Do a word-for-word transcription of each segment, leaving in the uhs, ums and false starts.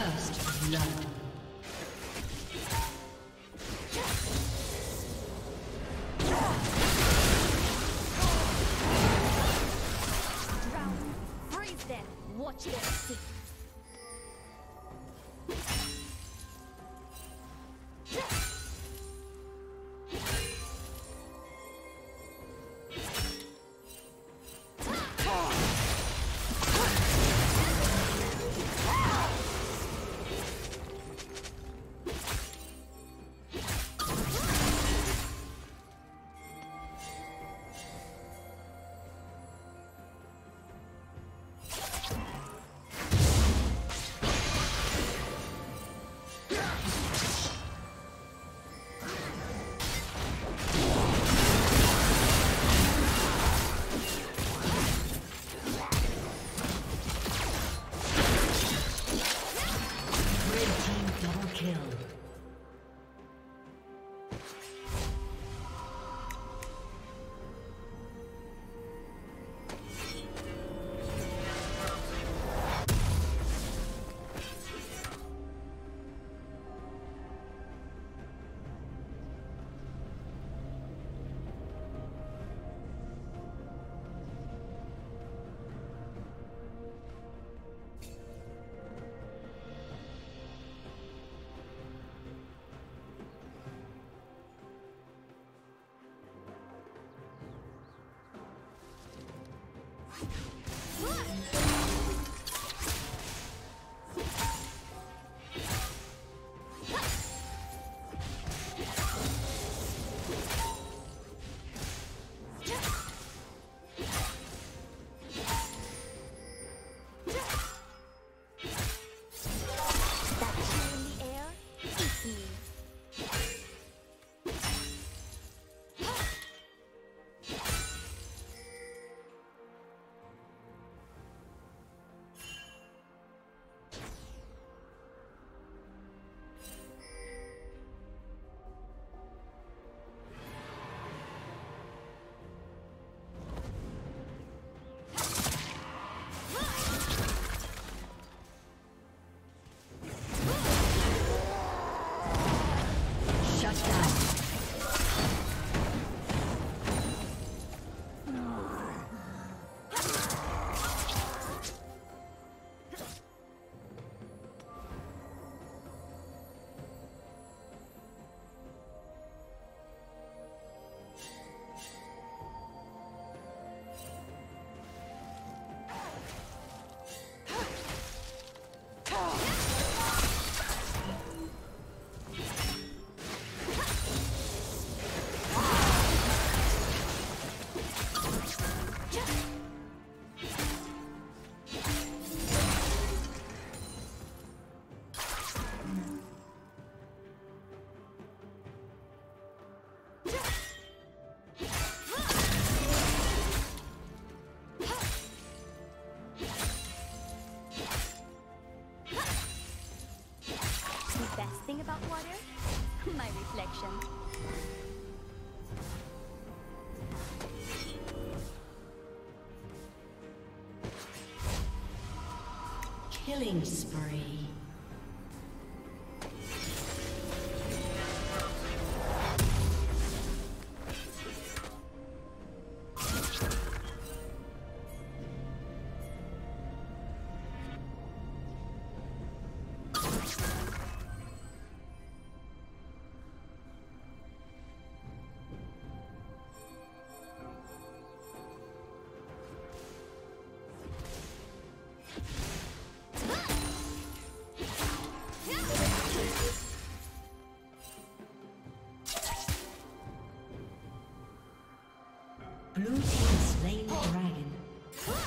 First blood. Killing spree. Blue team slain the dragon. Yeah.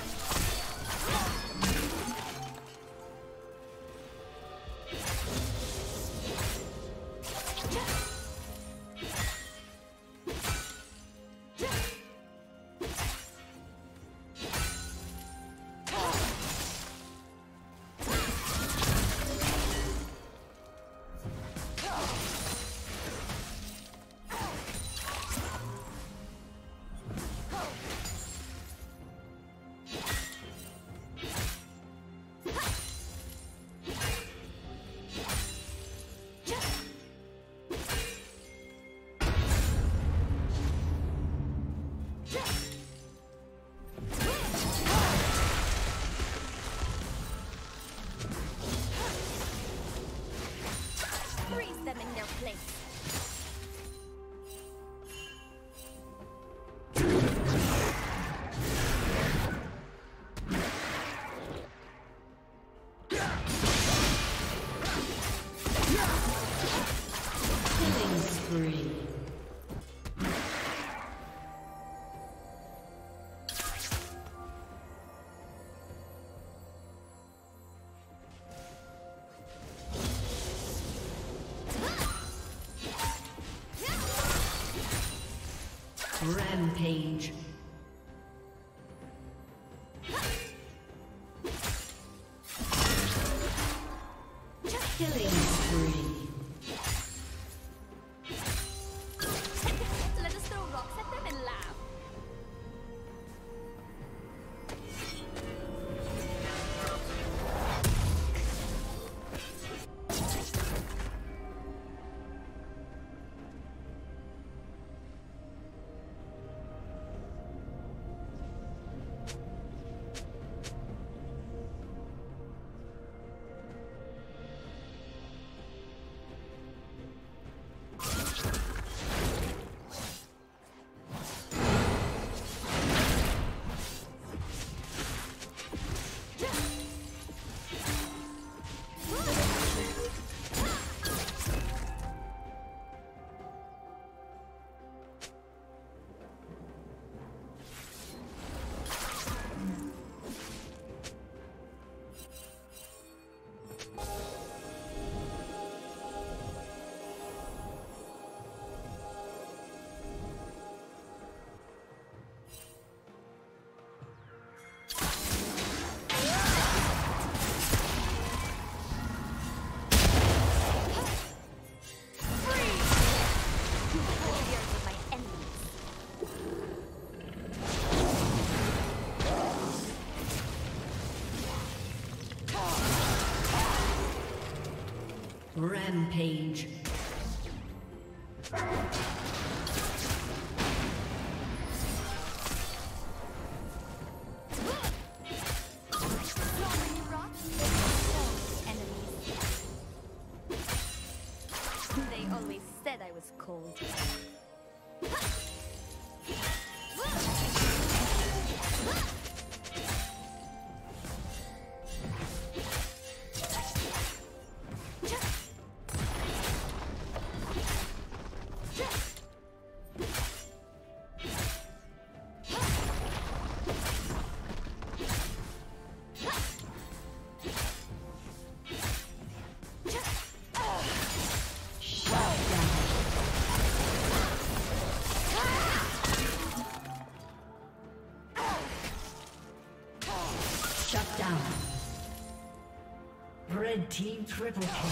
Rampage. Rampage. They always said I was cold. Red team triple kill.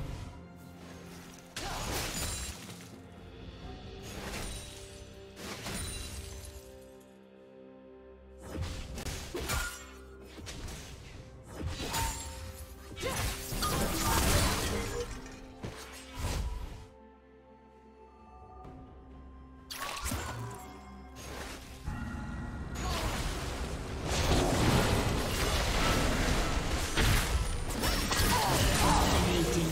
Thank you.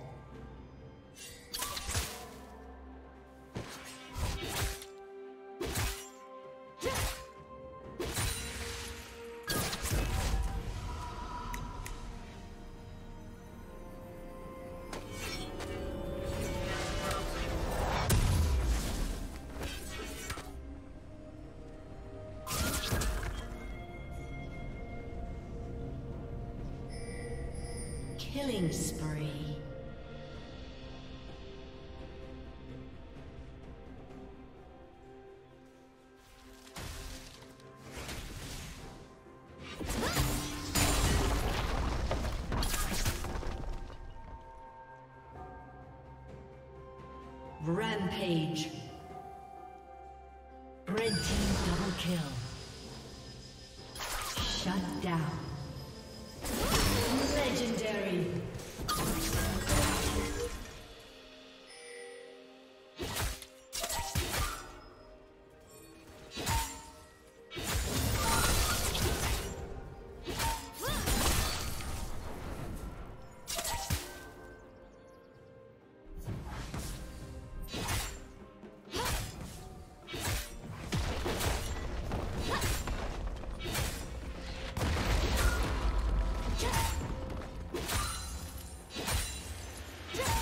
Killing spree. Rampage. Red team double kill. Shut down. Legendary.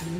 Blue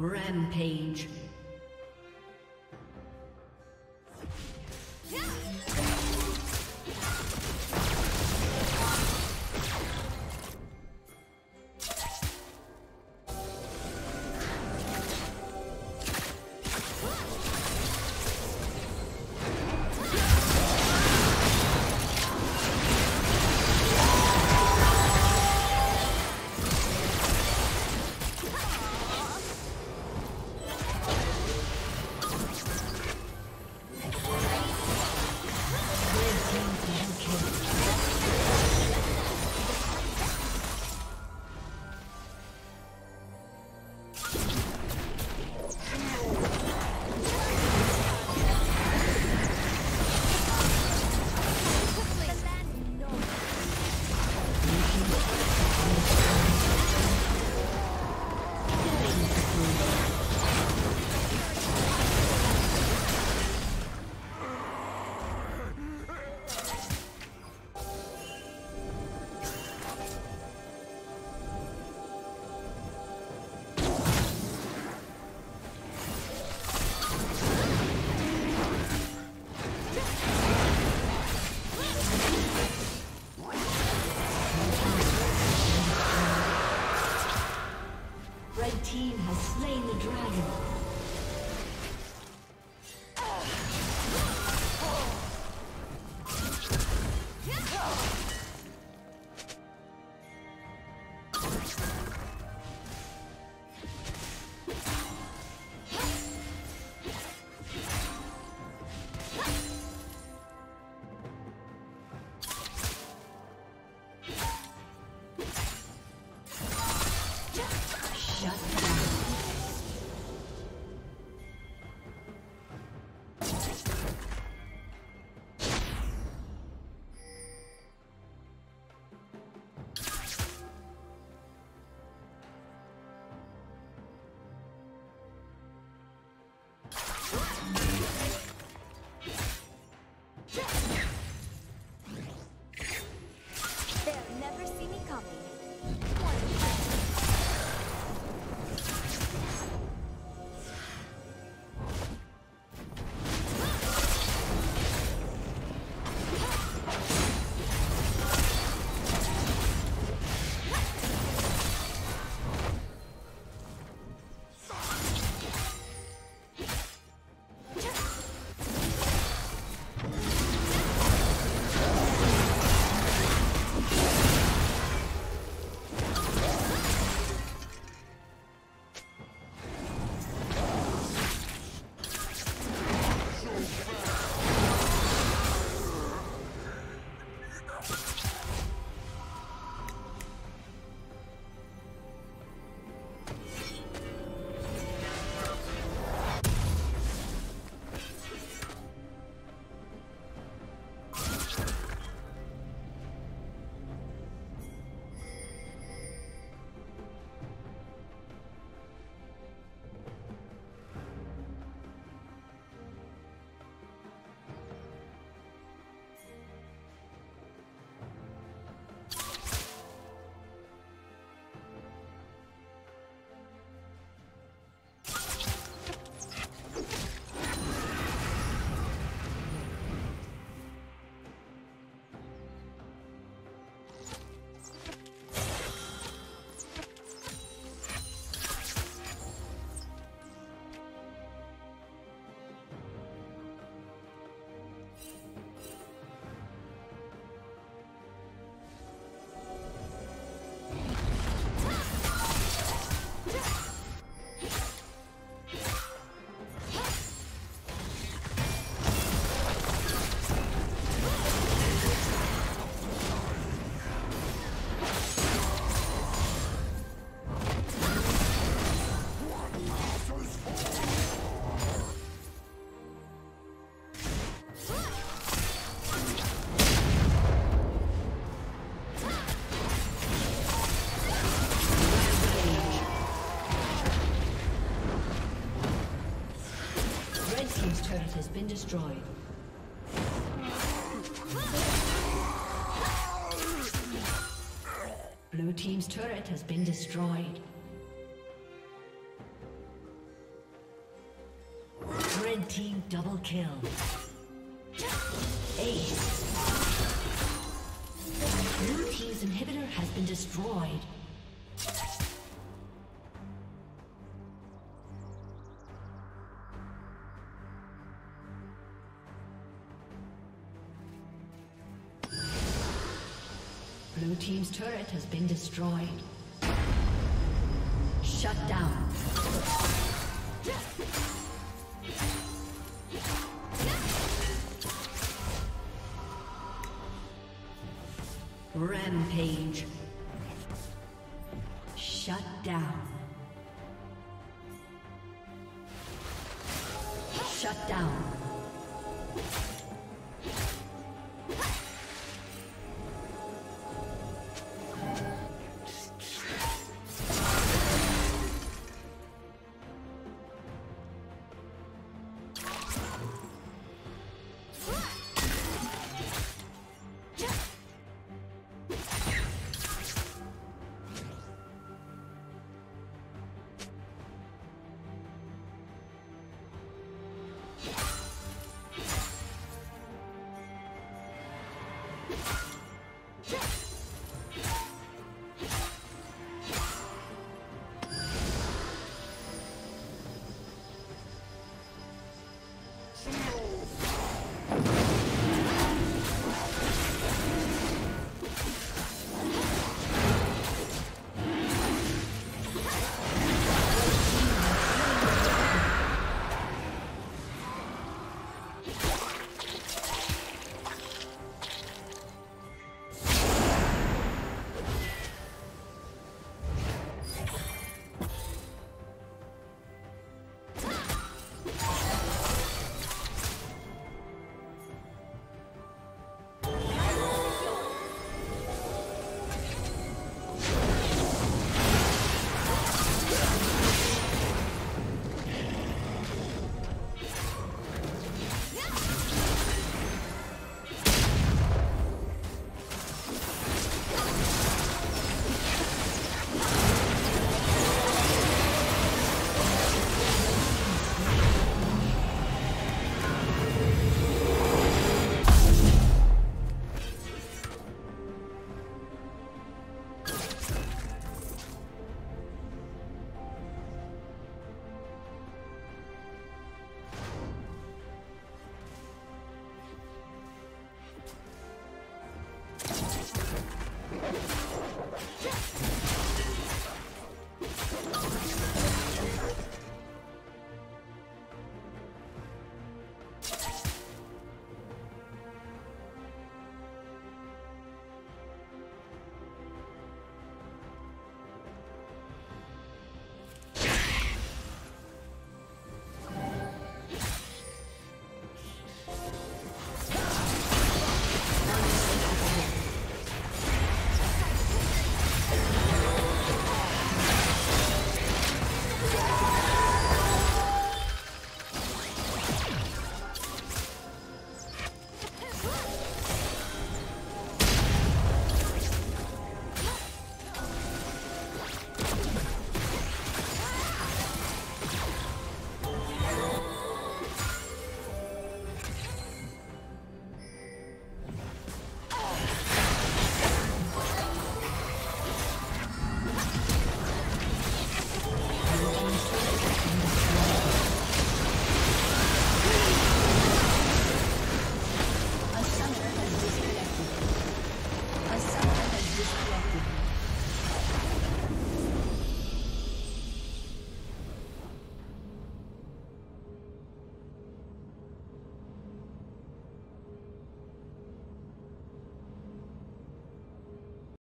Rampage. Shut down. been destroyed. Blue team's turret has been destroyed. Red team double kill. Ace. Blue team's inhibitor has been destroyed. Blue team's turret has been destroyed. Shut down. Rampage. Shut down. Shut down.